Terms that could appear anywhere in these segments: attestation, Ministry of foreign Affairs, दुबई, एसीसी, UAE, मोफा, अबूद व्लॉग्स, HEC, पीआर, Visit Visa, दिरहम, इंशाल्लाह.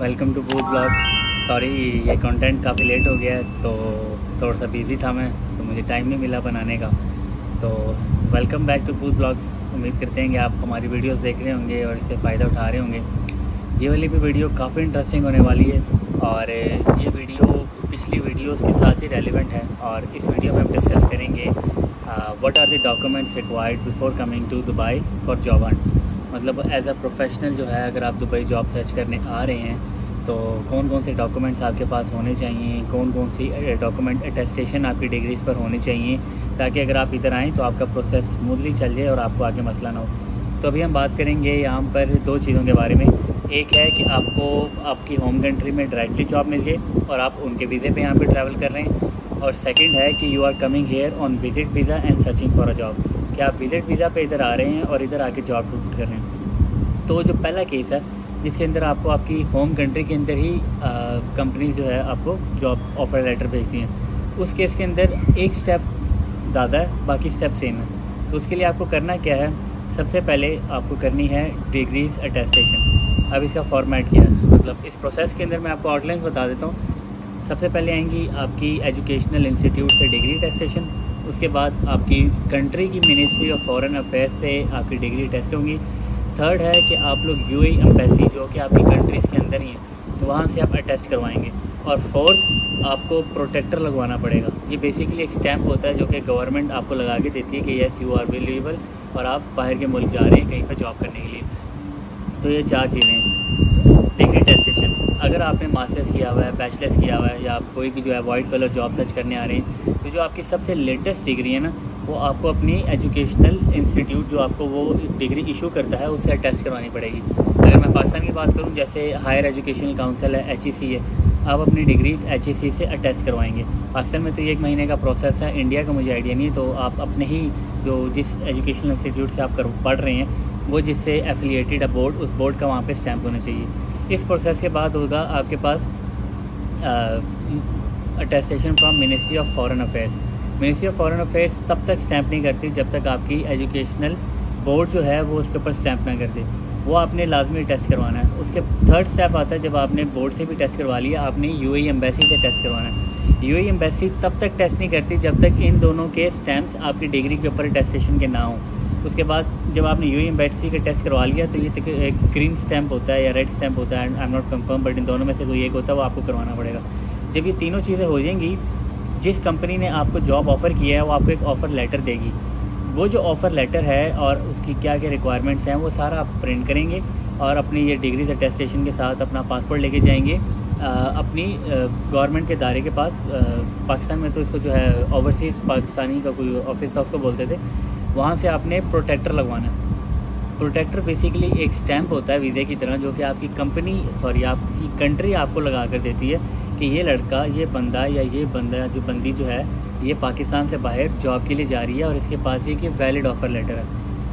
Welcome to अबूद व्लॉग्स। Sorry ये content काफ़ी late हो गया है, तो थोड़ा सा बिजी था मैं, तो मुझे टाइम नहीं मिला बनाने का। तो welcome back to अबूद व्लॉग्स। उम्मीद करते हैं कि आप हमारी वीडियोस देख रहे होंगे और इससे फ़ायदा उठा रहे होंगे। ये वाली भी वीडियो काफ़ी इंटरेस्टिंग होने वाली है और ये वीडियो पिछली वीडियोज़ के साथ ही रेलिवेंट है। और इस वीडियो में हम डिस्कस करेंगे what are the documents required before coming to दुबई for job hunt. मतलब एज अ प्रोफेशनल जो है, अगर आप दुबई जॉब सर्च करने आ रहे हैं तो कौन कौन से डॉक्यूमेंट्स आपके पास होने चाहिए, कौन कौन सी डॉक्यूमेंट अटेस्टेशन आपकी डिग्रीज़ पर होनी चाहिए, ताकि अगर आप इधर आएँ तो आपका प्रोसेस स्मूथली चल जाए और आपको आगे मसला ना हो। तो अभी हम बात करेंगे यहाँ पर दो चीज़ों के बारे में। एक है कि आपको आपकी होम कंट्री में डायरेक्टली जॉब मिल जाए और आप उनके वीज़े पर यहाँ पर ट्रैवल कर रहे हैं, और सेकेंड है कि you are coming here on visit visa and searching for a job, कि आप विजिट वीज़ा पे इधर आ रहे हैं और इधर आके जॉब ढूंढ कर रहे हैं। तो जो पहला केस है जिसके अंदर आपको आपकी होम कंट्री के अंदर ही कंपनी जो है आपको जॉब ऑफर लेटर भेजती हैं, उस केस के अंदर एक स्टेप ज़्यादा है, बाकी स्टेप सेम है। तो उसके लिए आपको करना क्या है, सबसे पहले आपको करनी है डिग्रीज अटेस्टेशन। अब इसका फॉर्मेट क्या है, मतलब इस प्रोसेस के अंदर मैं आपको आउटलाइन बता देता हूँ। सबसे पहले आएंगी आपकी एजुकेशनल इंस्टीट्यूट से डिग्री अटेस्टेशन, उसके बाद आपकी कंट्री की मिनिस्ट्री ऑफ फॉरेन अफेयर्स से आपकी डिग्री टेस्ट होंगी। थर्ड है कि आप लोग यूएई एम्बेसी जो कि आपकी कंट्रीज़ के अंदर ही है, वहाँ से आप अटेस्ट करवाएंगे। और फोर्थ, आपको प्रोटेक्टर लगवाना पड़ेगा। ये बेसिकली एक स्टैम्प होता है जो कि गवर्नमेंट आपको लगा के देती है कि येस यू आर एलिजिबल और आप बाहर के मुल्क जा रहे हैं कहीं पर जॉब करने के लिए। तो ये चार चीज़ें हैं डिग्री टेस्टेशन। अगर आपने मास्टर्स किया हुआ है, बैचलर्स किया हुआ है, या आप कोई भी जो है वाइट कलर जॉब सर्च करने आ रहे हैं, तो जो आपकी सबसे लेटेस्ट डिग्री है ना, वो आपको अपनी एजुकेशनल इंस्टीट्यूट जो आपको वो डिग्री इशू करता है उससे अटेस्ट करवानी पड़ेगी। अगर मैं पाकिस्तान की बात करूँ, जैसे हायर एजुकेशनल काउंसिल है, HEC है, आप अपनी डिग्रीज़ HEC से अटेस्ट करवाएंगे। पाकिस्तान में तो ये 1 महीने का प्रोसेस है, इंडिया का मुझे आइडिया नहीं। तो आप अपने ही जो जिस एजुकेशनल इंस्टीट्यूट से आप पढ़ रहे हैं वो जिससे एफिलिएटेड है बोर्ड, उस बोर्ड का वहाँ पर स्टैम्प होना चाहिए। इस प्रोसेस के बाद होगा आपके पास attestation from ministry of foreign affairs. Ministry of foreign affairs तब तक स्टैंप नहीं करती जब तक आपकी एजुकेशनल बोर्ड जो है वो उसके ऊपर स्टैंप ना कर दे, वो आपने लाजमी टेस्ट करवाना है। उसके थर्ड स्टेप आता है जब आपने बोर्ड से भी टेस्ट करवा लिया, आपने UAE एम्बेसी से टेस्ट करवाना है। UAE एम्बेसी तब तक टेस्ट नहीं करती जब तक इन दोनों के स्टैम्प्स आपकी डिग्री के ऊपर अटेस्टेशन के ना हों। उसके बाद जब आपने UAE एम्बेसी का टेस्ट करवा लिया तो ये एक ग्रीन स्टैम्प होता है या रेड स्टैम्प होता है, I am not confirm, but इन दोनों में से कोई एक होता है, वो आपको करवाना पड़ेगा। जब ये तीनों चीज़ें हो जाएंगी, जिस कंपनी ने आपको जॉब ऑफ़र किया है वो आपको एक ऑफ़र लेटर देगी। वो जो ऑफ़र लेटर है और उसकी क्या क्या रिक्वायरमेंट्स हैं वो सारा आप प्रिंट करेंगे और अपनी ये डिग्रीज अटेस्टेशन के साथ अपना पासपोर्ट लेके जाएंगे अपनी गवर्नमेंट के दायरे के पास। पाकिस्तान में तो इसको जो है ओवरसीज़ पाकिस्तानी का कोई ऑफिस था उसको बोलते थे, वहाँ से आपने प्रोटेक्टर लगवाना है। प्रोटेक्टर बेसिकली एक स्टैम्प होता है वीज़े की तरह जो कि आपकी कंपनी आपकी कंट्री आपको लगा कर देती है कि ये लड़का, ये बंदा या ये बंदा जो बंदी जो है ये पाकिस्तान से बाहर जॉब के लिए जा रही है और इसके पास ये कि वैलिड ऑफ़र लेटर है।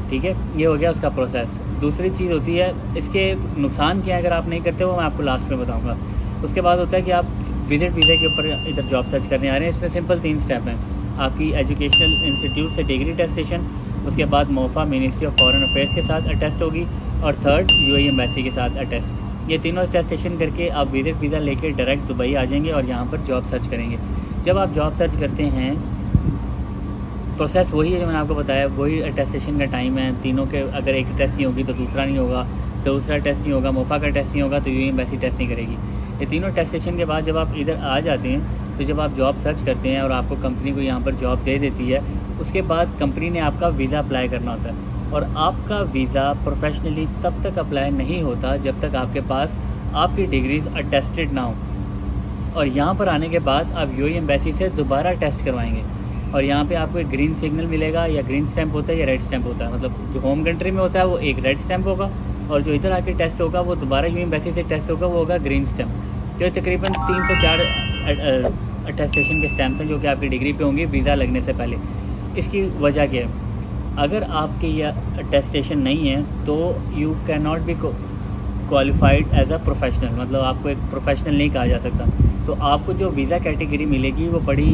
ठीक है, ये हो गया उसका प्रोसेस। दूसरी चीज़ होती है इसके नुकसान क्या है अगर आप नहीं करते, वो मैं आपको लास्ट में बताऊँगा। उसके बाद होता है कि आप विजिट वीज़ा के ऊपर इधर जॉब सर्च करने आ रहे हैं। इसमें सिंपल 3 स्टेप हैं, आपकी एजुकेशनल इंस्टीट्यूट से डिग्री अटेस्टेशन, उसके बाद मोफा ministry of foreign affairs के साथ अटेस्ट होगी, और थर्ड UAE एम्बेसी के साथ अटेस्ट। ये तीनों अटेस्टेशन करके आप विजिट वीज़ा लेके डायरेक्ट दुबई आ जाएंगे और यहाँ पर जॉब सर्च करेंगे। जब आप जॉब सर्च करते हैं, प्रोसेस वही है जो मैंने आपको बताया, वही अटेस्टेशन का टाइम है। तीनों के अगर एक टेस्ट नहीं होगी तो दूसरा नहीं होगा, दूसरा टेस्ट नहीं होगा, मोफा का टेस्ट नहीं होगा तो UAE एम्बेसी टेस्ट नहीं करेगी। ये तीनों टेस्टेशन के बाद जब आप इधर आ जाते हैं, तो जब आप जॉब सर्च करते हैं और आपको कंपनी को यहाँ पर जॉब दे देती है, उसके बाद कंपनी ने आपका वीज़ा अप्लाई करना होता है। और आपका वीज़ा प्रोफेशनली तब तक अप्लाई नहीं होता जब तक आपके पास आपकी डिग्रीज़ अटेस्टेड ना हो। और यहाँ पर आने के बाद आप UAE एम्बेसी से दोबारा टेस्ट करवाएंगे और यहाँ पे आपको एक ग्रीन सिग्नल मिलेगा, या ग्रीन स्टैम्प होता है या रेड स्टैम्प होता है। मतलब जो होम कंट्री में होता है वो एक रेड स्टैम्प होगा, और जो इधर आके टेस्ट होगा वो दोबारा UAE एम्बेसी से टेस्ट होगा, वो होगा ग्रीन स्टैम्प। जो तकरीबन 3 से 4 अटेस्टेशन के स्टैम्प्स हैं जो कि आपकी डिग्री पे होंगे वीज़ा लगने से पहले। इसकी वजह क्या है, अगर आपके यह अटेस्टेशन नहीं है तो you can not be qualified as a professional, मतलब आपको एक प्रोफेशनल नहीं कहा जा सकता। तो आपको जो वीज़ा कैटेगरी मिलेगी वो बड़ी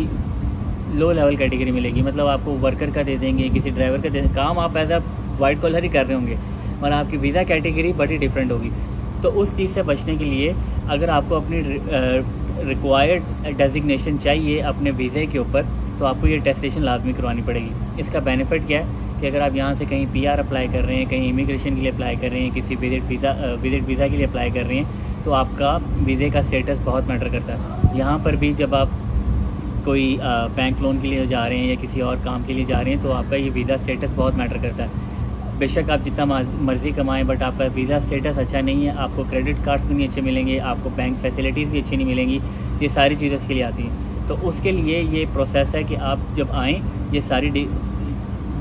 लो लेवल कैटेगरी मिलेगी, मतलब आपको वर्कर का दे देंगे, किसी ड्राइवर का दे देंगे, काम आप एज अ वाइट कॉलर ही कर रहे होंगे, और आपकी वीज़ा कैटेगरी बड़ी डिफरेंट होगी। तो उस चीज़ से बचने के लिए अगर आपको अपनी रिक्वायर्ड डेजिग्नेशन चाहिए अपने वीज़े के ऊपर, तो आपको ये टेस्टेशन लाजमी करवानी पड़ेगी। इसका बेनिफिट क्या है कि अगर आप यहाँ से कहीं पीआर अप्लाई कर रहे हैं, कहीं इमिग्रेशन के लिए अप्लाई कर रहे हैं, किसी विजिट वीज़ा के लिए अप्लाई कर रहे हैं, तो आपका वीज़े का स्टेटस बहुत मैटर करता है। यहाँ पर भी जब आप कोई बैंक लोन के लिए जा रहे हैं या किसी और काम के लिए जा रहे हैं, तो आपका ये वीज़ा स्टेटस बहुत मैटर करता है। बेशक आप जितना मर्ज़ी कमाएं, बट आपका वीज़ा स्टेटस अच्छा नहीं है, आपको क्रेडिट कार्ड्स भी नहीं अच्छे मिलेंगे, आपको बैंक फैसिलिटीज़ भी अच्छी नहीं मिलेंगी, ये सारी चीज़ें उसके लिए आती हैं। तो उसके लिए ये प्रोसेस है कि आप जब आएँ ये सारी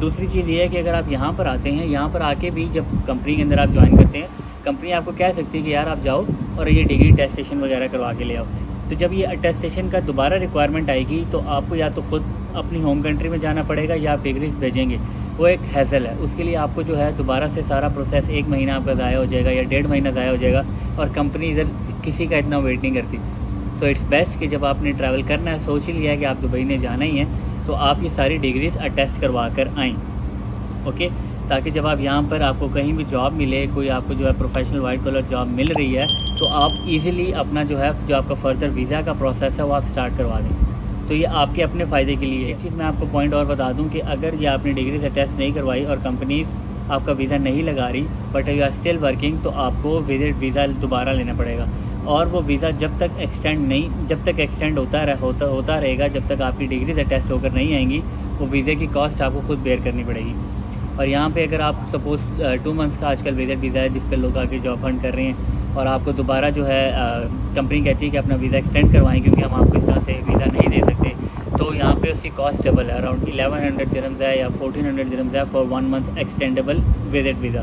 दूसरी चीज़ ये है कि अगर आप यहाँ पर आते हैं, यहाँ पर आके भी जब कंपनी के अंदर आप ज्वाइन करते हैं, कंपनी आपको कह सकती है कि यार आप जाओ और ये डिग्री टेस्टेशन वगैरह करवा के ले आओ। तो जब ये अटेस्टेशन का दोबारा रिक्वायरमेंट आएगी तो आपको या तो ख़ुद अपनी होम कंट्री में जाना पड़ेगा या आप डिग्रीज भेजेंगे, वो एक हैसल है। उसके लिए आपको जो है दोबारा से सारा प्रोसेस, एक महीना आपका ज़ाया हो जाएगा या 1.5 महीना ज़ाया हो जाएगा, और कंपनी इधर किसी का इतना वेट नहीं करती। सो इट्स बेस्ट कि जब आपने ट्रैवल करना है, सोच ही लिया है कि आप दुबई ने जाना ही है, तो आप ये सारी डिग्रीज अटेस्ट करवा कर आएँ, ओके, ताकि जब आप यहाँ पर आपको कहीं भी जॉब मिले, कोई आपको जो है प्रोफेशनल वाइट कॉलर जॉब मिल रही है, तो आप इजीली अपना जो आपका फर्दर वीज़ा का प्रोसेस है वो आप स्टार्ट करवा दें। तो ये आपके अपने फ़ायदे के लिए है। चीज़ मैं आपको पॉइंट और बता दूं कि अगर ये आपने डिग्री से टेस्ट नहीं करवाई और कंपनीज़ आपका वीज़ा नहीं लगा रही, but you are still working, तो आपको विजिट वीज़ा दोबारा लेना पड़ेगा, और वो वीज़ा जब तक एक्सटेंड होता रहेगा जब तक आपकी डिग्री से टेस्ट होकर नहीं आएंगी, वो वीज़े की कॉस्ट आपको खुद बेयर करनी पड़ेगी। और यहाँ पे अगर आप सपोज़ 2 मंथ्स का आजकल विजिट वीज़ा है जिस पे लोग आके जॉब हंट कर रहे हैं, और आपको दोबारा जो है कंपनी कहती है कि अपना वीज़ा एक्सटेंड करवाएं क्योंकि हम आपको इस तरह से वीज़ा नहीं दे सकते, तो यहाँ पे उसकी कॉस्ट डबल है, अराउंड 1100 दिरहम्स है या 1400 दिरहम्स है for 1 month extendable visit visa.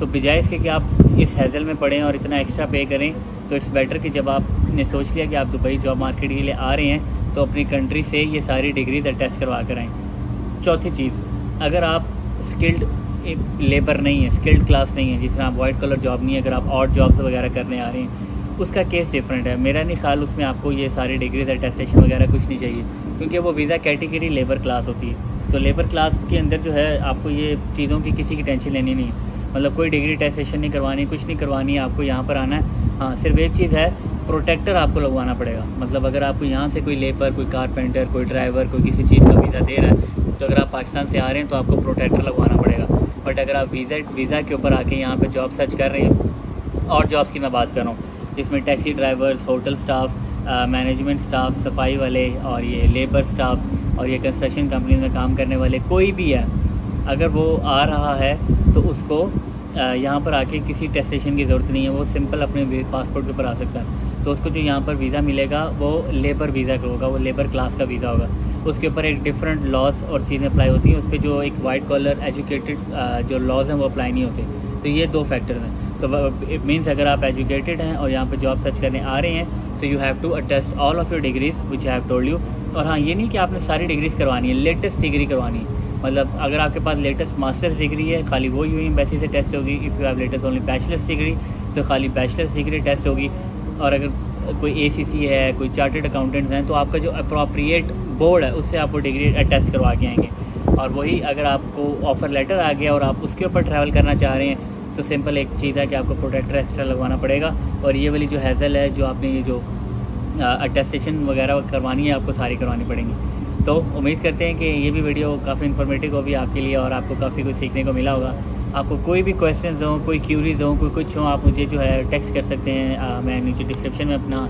तो बजाय इसके कि आप इस हैजल में पड़ें और इतना एक्स्ट्रा पे करें, तो इट्स बेटर कि जब आपने सोच लिया कि आप दुबई जॉब मार्केट के लिए आ रहे हैं, तो अपनी कंट्री से ये सारी डिग्रीज अटैच करवा कर आएँ। चौथी चीज़, अगर आप स्किल्ड लेबर नहीं है, स्किल्ड क्लास नहीं है, जिस तरह आप वाइट कलर जॉब नहीं है, अगर आप और जॉब्स वगैरह करने आ रहे हैं, उसका केस डिफरेंट है। मेरा नहीं ख्याल उसमें आपको ये सारी डिग्रीज अटेस्टेशन वगैरह कुछ नहीं चाहिए, क्योंकि वो वीज़ा कैटेगरी लेबर क्लास होती है। तो लेबर क्लास के अंदर जो है आपको ये चीज़ों की किसी की टेंशन लेनी नहीं है, मतलब कोई डिग्री अटेस्टेशन नहीं करवानी, कुछ नहीं करवानी है, आपको यहाँ पर आना है। हाँ, सिर्फ एक चीज़ है, प्रोटेक्टर आपको लगवाना पड़ेगा। मतलब अगर आपको यहाँ से कोई लेबर, कोई कारपेंटर, कोई ड्राइवर, कोई किसी चीज़ का वीज़ा दे रहा है, तो अगर आप पाकिस्तान से आ रहे हैं तो आपको प्रोटेक्टर लगवाना पड़ेगा। बट अगर आप वीज़ा के ऊपर आके यहाँ पे जॉब सर्च कर रहे हैं, और जॉब्स की मैं बात कर रहा हूँ जिसमें taxi drivers, hotel staff, management staff, सफाई वाले, और ये लेबर स्टाफ, और ये कंस्ट्रक्शन कंपनीज में काम करने वाले, कोई भी है अगर वो आ रहा है तो उसको यहाँ पर आके किसी टेस्टेशन की ज़रूरत नहीं है, वो सिंपल अपने पासपोर्ट के ऊपर आ सकता है। तो उसको जो यहाँ पर वीज़ा मिलेगा वो लेबर वीज़ा का होगा, वो लेबर क्लास का वीज़ा होगा। उसके ऊपर एक डिफरेंट लॉज और चीज़ें अप्लाई होती हैं, उस पर जो एक वाइट कॉलर एजुकेटेड जो लॉज हैं वो अप्लाई नहीं होते। तो ये 2 फैक्टर्स हैं। तो इट मीन्स अगर आप एजुकेटेड हैं और यहाँ पर जॉब सर्च करने आ रहे हैं, so you have to attest all of your degrees which I have told you. और हाँ, ये नहीं कि आपने सारी डिग्रीज करवानी है, लेटेस्ट डिग्री करवानी है। मतलब अगर आपके पास लेटेस्ट मास्टर्स डिग्री है, खाली वो यूई एम्बेसी से टेस्ट होगी। If you have latest only bachelors degree, तो खाली बैचलर्स डिग्री टेस्ट होगी। और अगर कोई एसीसी है, कोई चार्टर्ड अकाउंटेंट्स हैं, तो आपका जो अप्रोप्रिएट बोर्ड है उससे आपको डिग्री अटेस्ट करवा के आएंगे। और वही अगर आपको ऑफ़र लेटर आ गया और आप उसके ऊपर ट्रैवल करना चाह रहे हैं, तो सिंपल एक चीज़ है कि आपको प्रोटेक्टर एक्स्ट्रा लगवाना पड़ेगा। और ये वाली जो हैजल है, जो आपने ये जो अटेस्टेशन वगैरह करवानी है, आपको सारी करवानी पड़ेंगी। तो उम्मीद करते हैं कि ये भी वीडियो काफ़ी इन्फॉर्मेटिव होगी आपके लिए और आपको काफ़ी कुछ सीखने को मिला होगा। आपको कोई भी क्वेश्चंस हो, कोई क्यूरीज हो, कोई कुछ हो, आप मुझे जो है टेक्स्ट कर सकते हैं। मैं नीचे डिस्क्रिप्शन में अपना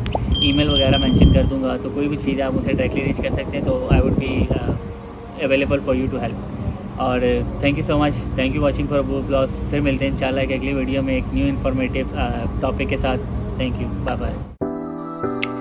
ईमेल वगैरह मेंशन कर दूंगा, तो कोई भी चीज़ आप मुझे डायरेक्टली रीच कर सकते हैं। तो I would be available for you to help. और thank you so much, thank you watching for अबूद व्लॉग्स। फिर मिलते हैं इंशाल्लाह एक अगली वीडियो में एक न्यू इन्फॉर्मेटिव टॉपिक के साथ। Thank you, bye bye.